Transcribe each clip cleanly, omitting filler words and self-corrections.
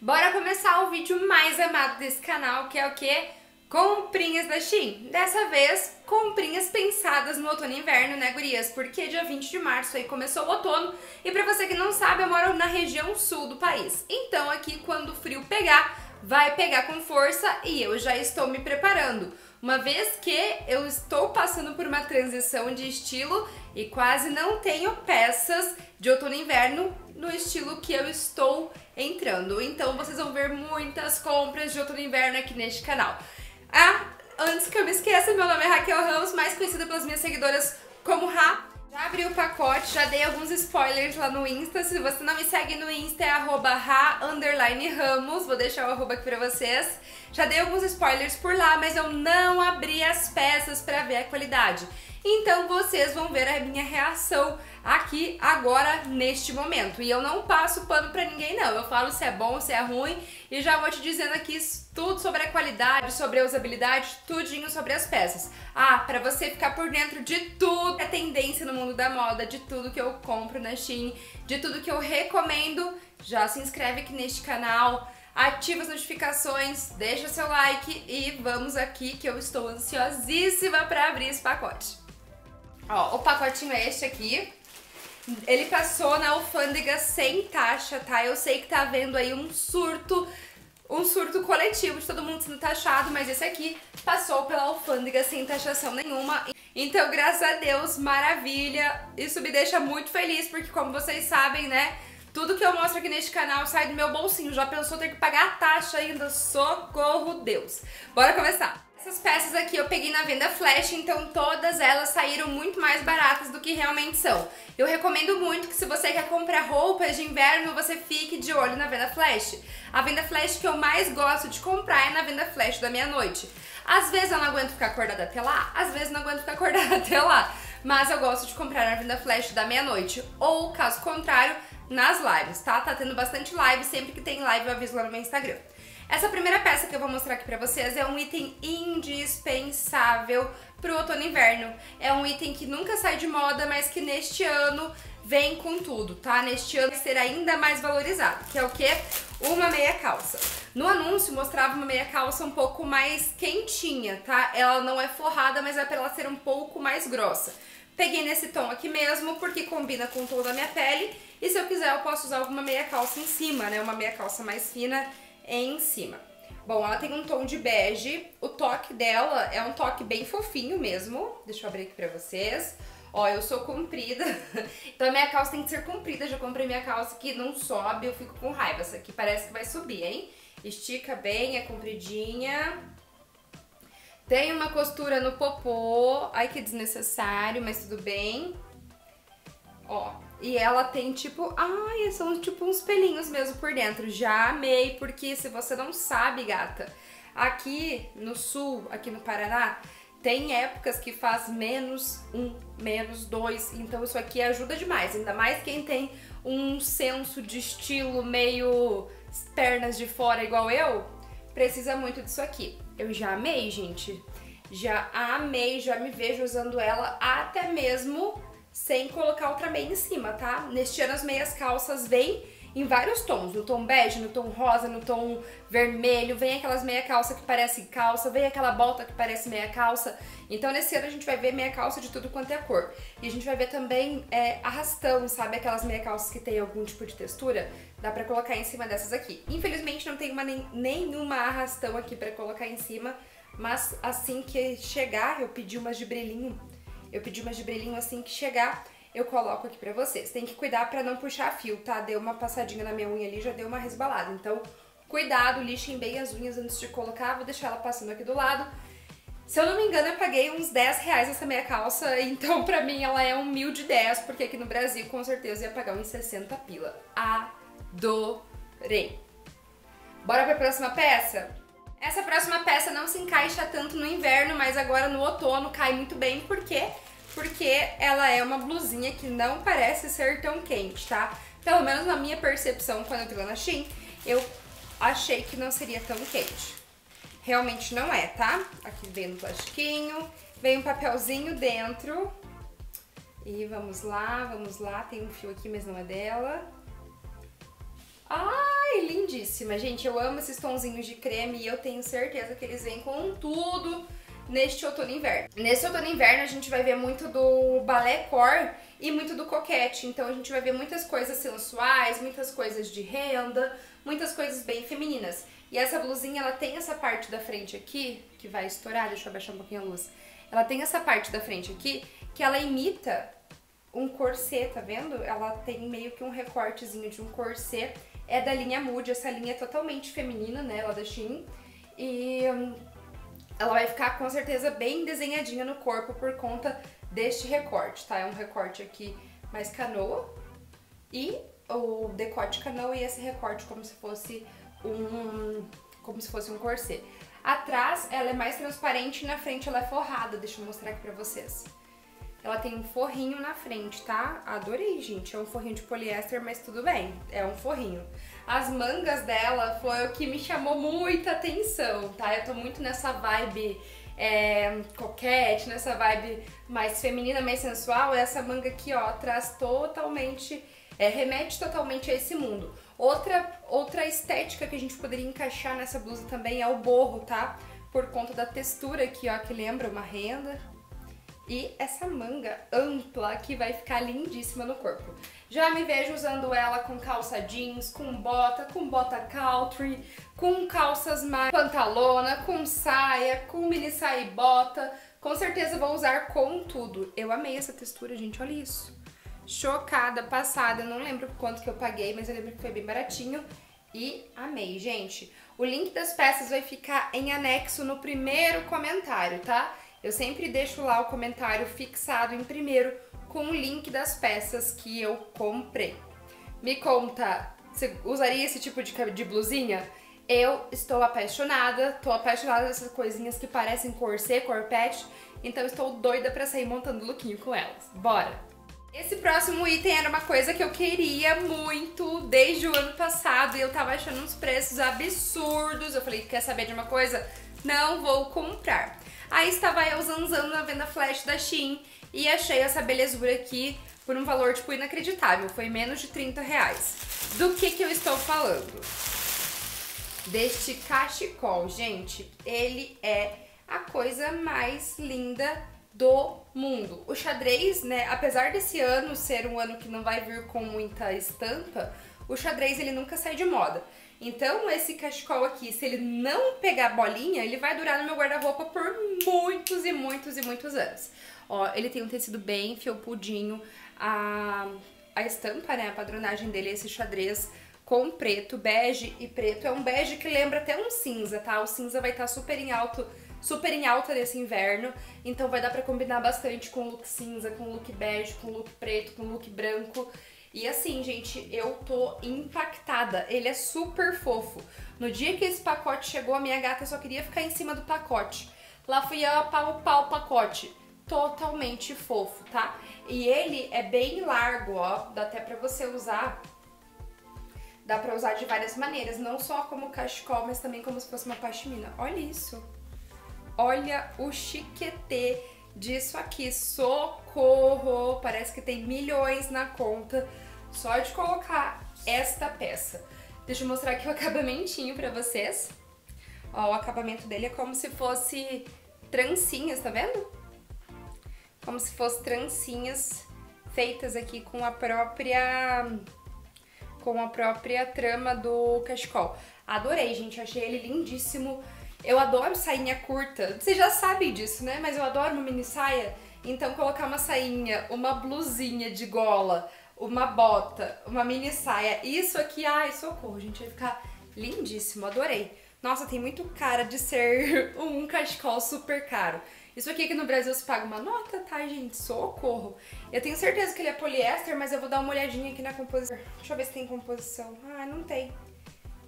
Bora começar o vídeo mais amado desse canal, que é o quê? Comprinhas da Shein. Dessa vez, comprinhas pensadas no outono e inverno, né, gurias? Porque dia 20 de março aí começou o outono e pra você que não sabe, eu moro na região sul do país. Então aqui, quando o frio pegar, vai pegar com força e eu já estou me preparando. Uma vez que eu estou passando por uma transição de estilo e quase não tenho peças de outono e inverno no estilo que eu estou entrando. Então vocês vão ver muitas compras de outono e inverno aqui neste canal. Ah, antes que eu me esqueça, meu nome é Raquel Ramos, mais conhecida pelas minhas seguidoras como Ra. Já abri o pacote, já dei alguns spoilers lá no Insta. Se você não me segue no Insta, é @ra_ramos. Vou deixar o arroba aqui pra vocês. Já dei alguns spoilers por lá, mas eu não abri as peças pra ver a qualidade. Então vocês vão ver a minha reação aqui, agora, neste momento. E eu não passo pano pra ninguém, não. Eu falo se é bom, se é ruim. E já vou te dizendo aqui tudo sobre a qualidade, sobre a usabilidade, tudinho sobre as peças. Ah, pra você ficar por dentro de tudo, a tendência no mundo da moda, de tudo que eu compro na Shein, de tudo que eu recomendo, já se inscreve aqui neste canal, ativa as notificações, deixa seu like e vamos aqui que eu estou ansiosíssima para abrir esse pacote. Ó, o pacotinho é este aqui. Ele passou na alfândega sem taxa, tá? Eu sei que tá havendo aí um surto coletivo de todo mundo sendo taxado, mas esse aqui passou pela alfândega sem taxação nenhuma. Então, graças a Deus, maravilha! Isso me deixa muito feliz, porque como vocês sabem, né? Tudo que eu mostro aqui neste canal sai do meu bolsinho. Já pensou ter que pagar a taxa ainda? Socorro, Deus! Bora começar! Essas peças aqui eu peguei na venda flash, então todas elas saíram muito mais baratas do que realmente são. Eu recomendo muito que se você quer comprar roupas de inverno, você fique de olho na venda flash. A venda flash que eu mais gosto de comprar é na venda flash da meia-noite. Às vezes eu não aguento ficar acordada até lá, às vezes não aguento ficar acordada até lá. Mas eu gosto de comprar na venda flash da meia-noite, ou caso contrário, nas lives, tá? Tá tendo bastante live, sempre que tem live eu aviso lá no meu Instagram. Essa primeira peça que eu vou mostrar aqui pra vocês é um item indispensável pro outono e inverno. É um item que nunca sai de moda, mas que neste ano vem com tudo, tá? Neste ano vai ser ainda mais valorizado, que é o quê? Uma meia calça. No anúncio mostrava uma meia calça um pouco mais quentinha, tá? Ela não é forrada, mas é pra ela ser um pouco mais grossa. Peguei nesse tom aqui mesmo, porque combina com o tom da minha pele. E se eu quiser, eu posso usar alguma meia calça em cima, né? Uma meia calça mais fina em cima. Bom, ela tem um tom de bege. O toque dela é um toque bem fofinho mesmo. Deixa eu abrir aqui pra vocês. Ó, eu sou comprida. Então a minha calça tem que ser comprida. Já comprei minha calça que não sobe. Eu fico com raiva. Essa aqui parece que vai subir, hein? Estica bem, é compridinha. Tem uma costura no popô, ai que desnecessário, mas tudo bem. Ó, e ela tem tipo, ai, são tipo uns pelinhos mesmo por dentro. Já amei, porque se você não sabe, gata, aqui no sul, aqui no Paraná, tem épocas que faz -1, -2, então isso aqui ajuda demais. Ainda mais quem tem um senso de estilo meio pernas de fora igual eu, precisa muito disso aqui. Eu já amei, gente. Já amei, já me vejo usando ela até mesmo sem colocar outra meia em cima, tá? Neste ano as meias calças vêm em vários tons. No tom bege, no tom rosa, no tom vermelho. Vem aquelas meia calça que parece calça. Vem aquela bota que parece meia calça. Então nesse ano a gente vai ver meia calça de tudo quanto é cor. E a gente vai ver também arrastão, sabe? Aquelas meia calças que tem algum tipo de textura. Dá pra colocar em cima dessas aqui. Infelizmente não tem nenhuma arrastão aqui pra colocar em cima. Mas assim que chegar, eu pedi umas de brilhinho. Eu pedi umas de brilhinho assim que chegar, eu coloco aqui pra vocês. Tem que cuidar pra não puxar fio, tá? Deu uma passadinha na minha unha ali, já deu uma resbalada. Então, cuidado, lixem bem as unhas antes de colocar. Vou deixar ela passando aqui do lado. Se eu não me engano, eu paguei uns 10 reais essa meia calça, então pra mim ela é um 1010, porque aqui no Brasil, com certeza, eu ia pagar uns 60 pila. Adorei! Bora pra próxima peça? Essa próxima peça não se encaixa tanto no inverno, mas agora no outono cai muito bem, por quê? Porque ela é uma blusinha que não parece ser tão quente, tá? Pelo menos na minha percepção, quando eu vi lá na Shein, eu achei que não seria tão quente. Realmente não é, tá? Aqui vem um plastiquinho, vem um papelzinho dentro. E vamos lá, vamos lá. Tem um fio aqui, mas não é dela. Ai, lindíssima, gente. Eu amo esses tonzinhos de creme e eu tenho certeza que eles vêm com tudo neste outono e inverno. Nesse outono e inverno a gente vai ver muito do balé core e muito do coquete. Então a gente vai ver muitas coisas sensuais, muitas coisas de renda, muitas coisas bem femininas. E essa blusinha, ela tem essa parte da frente aqui, que vai estourar, deixa eu abaixar um pouquinho a luz. Ela tem essa parte da frente aqui, que ela imita um corset, tá vendo? Ela tem meio que um recortezinho de um corset. É da linha Mood, essa linha é totalmente feminina, né? Ela é da Shein. E ela vai ficar com certeza bem desenhadinha no corpo por conta deste recorte, tá? É um recorte aqui mais canoa e o decote canoa e esse recorte como se fosse um corset. Atrás ela é mais transparente e na frente ela é forrada, deixa eu mostrar aqui pra vocês. Ela tem um forrinho na frente, tá? Adorei, gente. É um forrinho de poliéster, mas tudo bem. É um forrinho. As mangas dela foi o que me chamou muita atenção, tá? Eu tô muito nessa vibe coquete, nessa vibe mais feminina, mais sensual. Essa manga aqui, ó, traz totalmente... remete totalmente a esse mundo. Outra estética que a gente poderia encaixar nessa blusa também é o borro, tá? Por conta da textura aqui, ó, que lembra uma renda. E essa manga ampla que vai ficar lindíssima no corpo. Já me vejo usando ela com calça jeans, com bota country, com calças mais pantalona, com saia, com mini saia e bota. Com certeza vou usar com tudo. Eu amei essa textura, gente, olha isso. Chocada, passada, não lembro quanto que eu paguei, mas eu lembro que foi bem baratinho. E amei, gente. O link das peças vai ficar em anexo no primeiro comentário, tá? Eu sempre deixo lá o comentário fixado em primeiro com o link das peças que eu comprei. Me conta, você usaria esse tipo de blusinha? Eu estou apaixonada, dessas coisinhas que parecem corset, corpete, então estou doida pra sair montando lookinho com elas. Bora! Esse próximo item era uma coisa que eu queria muito desde o ano passado e eu tava achando uns preços absurdos. Eu falei, quer saber de uma coisa? Não vou comprar. Aí estava eu zanzando na venda flash da Shein e achei essa belezura aqui por um valor, tipo, inacreditável. Foi menos de 30 reais. Do que eu estou falando? Deste cachecol, gente. Ele é a coisa mais linda do mundo. O xadrez, né, apesar desse ano ser um ano que não vai vir com muita estampa, o xadrez ele nunca sai de moda. Então esse cachecol aqui, se ele não pegar bolinha, ele vai durar no meu guarda-roupa por muitos e muitos e muitos anos. Ó, ele tem um tecido bem felpudinho, a estampa, né, a padronagem dele é esse xadrez com preto, bege e preto. É um bege que lembra até um cinza, tá? O cinza vai estar super em alta nesse inverno, então vai dar pra combinar bastante com look cinza, com look bege, com look preto, com look branco. E assim, gente, eu tô impactada. Ele é super fofo. No dia que esse pacote chegou, a minha gata só queria ficar em cima do pacote. Lá fui eu apalpar o pacote. Totalmente fofo, tá? E ele é bem largo, ó. Dá até pra você usar. Dá pra usar de várias maneiras. Não só como cachecol, mas também como se fosse uma pashmina. Olha isso. Olha o chiquetê disso aqui. Socorro! Parece que tem milhões na conta só de colocar esta peça. Deixa eu mostrar aqui o acabamentinho pra vocês. Ó, o acabamento dele é como se fosse trancinhas, tá vendo? Como se fosse trancinhas feitas aqui com a própria trama do cachecol. Adorei, gente. Achei ele lindíssimo. Eu adoro sainha curta. Vocês já sabem disso, né? Mas eu adoro uma mini saia. Então colocar uma sainha, uma blusinha de gola, uma bota, uma mini saia, isso aqui, ai, socorro, gente, vai ficar lindíssimo, adorei. Nossa, tem muito cara de ser um cachecol super caro. Isso aqui que no Brasil se paga uma nota, tá, gente? Socorro. Eu tenho certeza que ele é poliéster, mas eu vou dar uma olhadinha aqui na composição. Deixa eu ver se tem composição. Ah, não tem.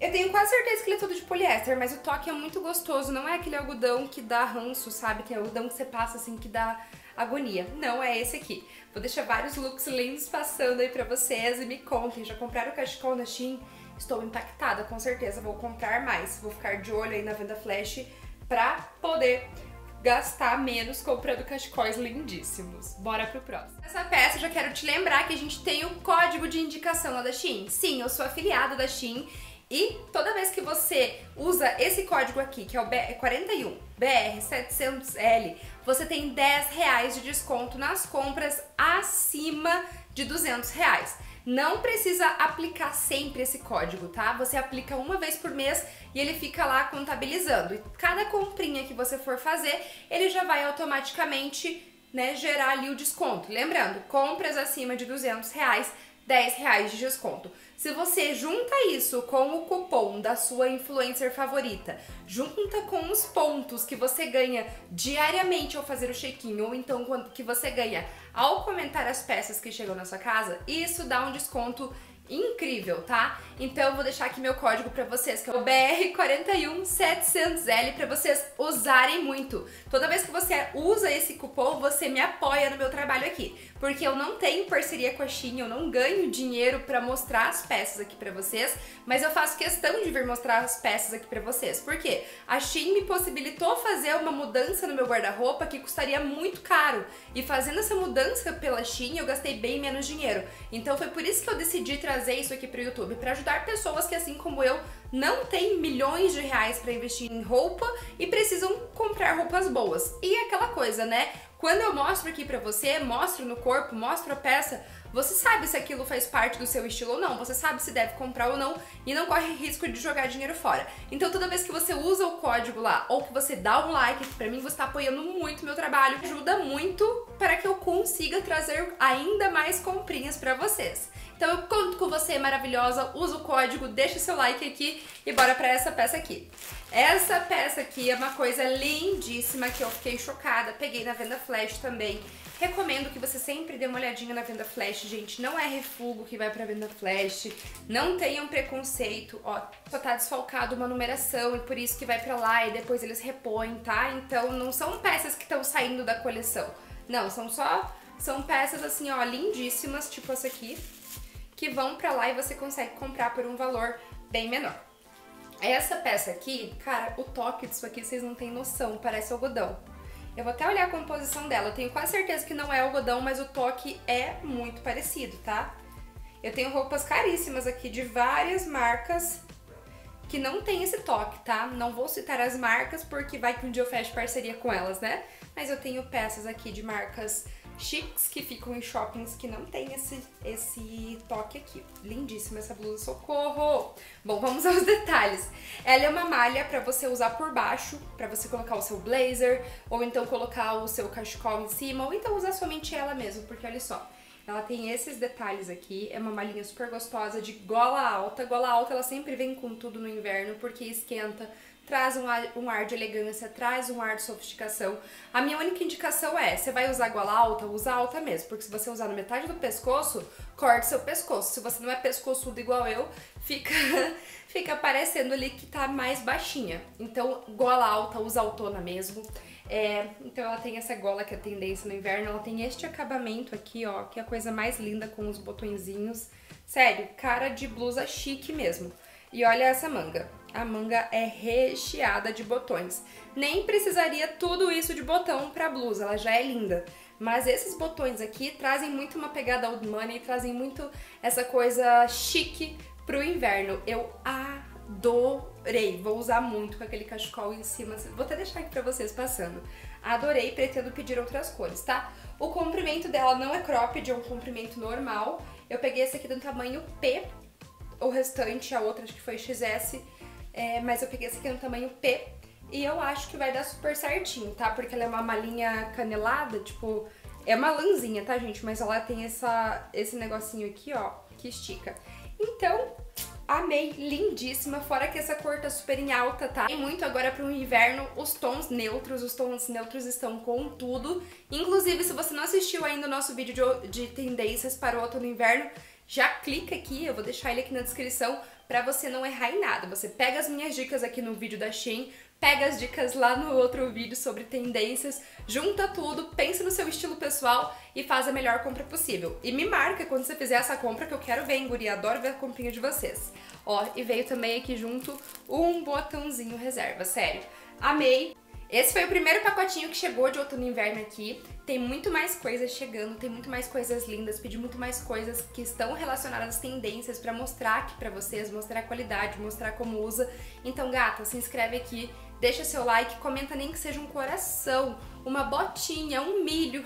Eu tenho quase certeza que ele é todo de poliéster, mas o toque é muito gostoso. Não é aquele algodão que dá ranço, sabe? Que é algodão que você passa assim, que dá agonia. Não, é esse aqui. Vou deixar vários looks lindos passando aí pra vocês e me contem. Já compraram o cachecol na Shein? Estou impactada, com certeza. Vou comprar mais. Vou ficar de olho aí na venda flash pra poder gastar menos comprando cachecóis lindíssimos. Bora pro próximo. Nessa peça eu já quero te lembrar que a gente tem um código de indicação lá da Shein. Sim, eu sou afiliada da Shein e toda vez que você usa esse código aqui, que é o BR41, BR41700L, você tem 10 reais de desconto nas compras acima de 200 reais. Não precisa aplicar sempre esse código, tá? Você aplica uma vez por mês e ele fica lá contabilizando. E cada comprinha que você for fazer, ele já vai automaticamente, né, gerar ali o desconto. Lembrando, compras acima de 200 reais, 10 reais de desconto. Se você junta isso com o cupom da sua influencer favorita, junta com os pontos que você ganha diariamente ao fazer o check-in, ou então que você ganha ao comentar as peças que chegam na sua casa, isso dá um desconto incrível, tá? Então eu vou deixar aqui meu código pra vocês, que é o BR41700L, pra vocês usarem muito. Toda vez que você usa esse cupom, você me apoia no meu trabalho aqui, porque eu não tenho parceria com a Shein, eu não ganho dinheiro pra mostrar as peças aqui pra vocês, mas eu faço questão de vir mostrar as peças aqui pra vocês, porque a Shein me possibilitou fazer uma mudança no meu guarda-roupa que custaria muito caro, e fazendo essa mudança pela Shein eu gastei bem menos dinheiro. Então foi por isso que eu decidi trazer isso aqui pro YouTube, para ajudar pessoas que, assim como eu, não têm milhões de reais para investir em roupa e precisam comprar roupas boas. E é aquela coisa, né? Quando eu mostro aqui pra você, mostro no corpo, mostro a peça, você sabe se aquilo faz parte do seu estilo ou não, você sabe se deve comprar ou não e não corre risco de jogar dinheiro fora. Então toda vez que você usa o código lá ou que você dá um like, pra mim você tá apoiando muito meu trabalho, ajuda muito para que eu consiga trazer ainda mais comprinhas pra vocês. Então eu conto com você, maravilhosa, usa o código, deixa o seu like aqui e bora pra essa peça aqui. Essa peça aqui é uma coisa lindíssima que eu fiquei chocada, peguei na venda flash também. Recomendo que você sempre dê uma olhadinha na venda flash, gente, não é refúgio que vai pra venda flash, não tenham preconceito, ó, só tá desfalcado uma numeração e por isso que vai pra lá e depois eles repõem, tá? Então não são peças que estão saindo da coleção, não, são peças assim, ó, lindíssimas, tipo essa aqui, que vão pra lá e você consegue comprar por um valor bem menor. Essa peça aqui, cara, o toque disso aqui, vocês não têm noção, parece algodão. Eu vou até olhar a composição dela, eu tenho quase certeza que não é algodão, mas o toque é muito parecido, tá? Eu tenho roupas caríssimas aqui de várias marcas que não tem esse toque, tá? Não vou citar as marcas porque vai que um dia eu fecho parceria com elas, né? Mas eu tenho peças aqui de marcas chiques que ficam em shoppings que não tem esse toque aqui. Lindíssima essa blusa, socorro! Bom, vamos aos detalhes. Ela é uma malha pra você usar por baixo, pra você colocar o seu blazer, ou então colocar o seu cachecol em cima, ou então usar somente ela mesmo, porque olha só, ela tem esses detalhes aqui, é uma malhinha super gostosa de gola alta. Gola alta ela sempre vem com tudo no inverno, porque esquenta, traz um ar de elegância, traz um ar de sofisticação. A minha única indicação é, você vai usar gola alta, usa alta mesmo, porque se você usar na metade do pescoço, corte seu pescoço. Se você não é pescoçudo igual eu, fica parecendo ali que tá mais baixinha. Então, gola alta, usa autona mesmo. Então ela tem essa gola que é tendência no inverno, ela tem este acabamento aqui, ó, que é a coisa mais linda com os botõezinhos. Sério, cara de blusa chique mesmo. E olha essa manga. A manga é recheada de botões. Nem precisaria tudo isso de botão pra blusa, ela já é linda. Mas esses botões aqui trazem muito uma pegada old money, trazem muito essa coisa chique pro inverno. Eu adorei, vou usar muito com aquele cachecol em cima. Vou até deixar aqui pra vocês passando. Adorei, pretendo pedir outras cores, tá? O comprimento dela não é cropped, é um comprimento normal. Eu peguei esse aqui do tamanho P, o restante, a outra acho que foi XS. Mas eu peguei esse aqui no tamanho P e eu acho que vai dar super certinho, tá? Porque ela é uma malinha canelada, tipo, é uma lãzinha, tá, gente? Mas ela tem esse negocinho aqui, ó, que estica. Então, amei, lindíssima, fora que essa cor tá super em alta, tá? E muito agora pro inverno, os tons neutros estão com tudo. Inclusive, se você não assistiu ainda o nosso vídeo de tendências para o outono e inverno, já clica aqui, eu vou deixar ele aqui na descrição pra você não errar em nada. Você pega as minhas dicas aqui no vídeo da Shein, pega as dicas lá no outro vídeo sobre tendências, junta tudo, pensa no seu estilo pessoal e faz a melhor compra possível. E me marca quando você fizer essa compra que eu quero ver, hein, guria, adoro ver a comprinha de vocês. Ó, e veio também aqui junto um botãozinho reserva, sério, amei. Esse foi o primeiro pacotinho que chegou de outono e inverno aqui. Tem muito mais coisas chegando, tem muito mais coisas lindas, pedi muito mais coisas que estão relacionadas às tendências pra mostrar aqui pra vocês, mostrar a qualidade, mostrar como usa. Então, gata, se inscreve aqui, deixa seu like, comenta nem que seja um coração, uma botinha, um milho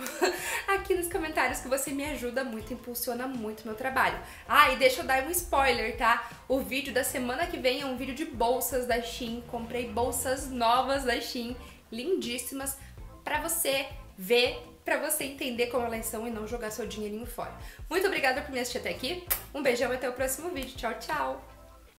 aqui nos comentários, que você me ajuda muito, impulsiona muito o meu trabalho. Ah, e deixa eu dar um spoiler, tá? O vídeo da semana que vem é um vídeo de bolsas da Shein. Comprei bolsas novas da Shein, lindíssimas, pra você ver, pra você entender como elas são e não jogar seu dinheirinho fora. Muito obrigada por me assistir até aqui, um beijão e até o próximo vídeo. Tchau, tchau!